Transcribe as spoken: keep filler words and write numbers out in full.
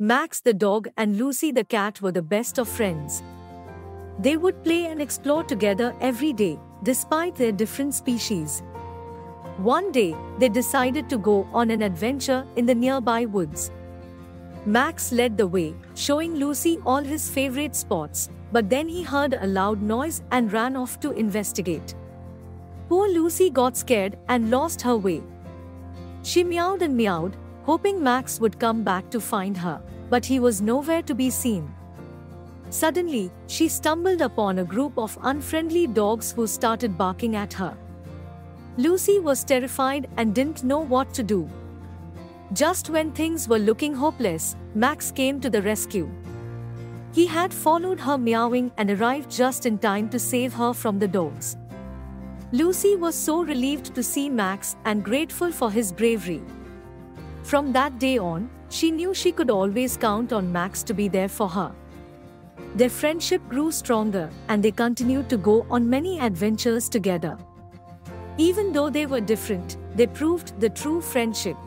Max the dog and Lucy the cat were the best of friends. They would play and explore together every day, despite their different species. One day, they decided to go on an adventure in the nearby woods. Max led the way, showing Lucy all his favorite spots, but then he heard a loud noise and ran off to investigate. Poor Lucy got scared and lost her way. She meowed and meowed, hoping Max would come back to find her, but he was nowhere to be seen. Suddenly, she stumbled upon a group of unfriendly dogs who started barking at her. Lucy was terrified and didn't know what to do. Just when things were looking hopeless, Max came to the rescue. He had followed her meowing and arrived just in time to save her from the dogs. Lucy was so relieved to see Max and grateful for his bravery. From that day on, she knew she could always count on Max to be there for her. Their friendship grew stronger, and they continued to go on many adventures together. Even though they were different, they proved the true friendship.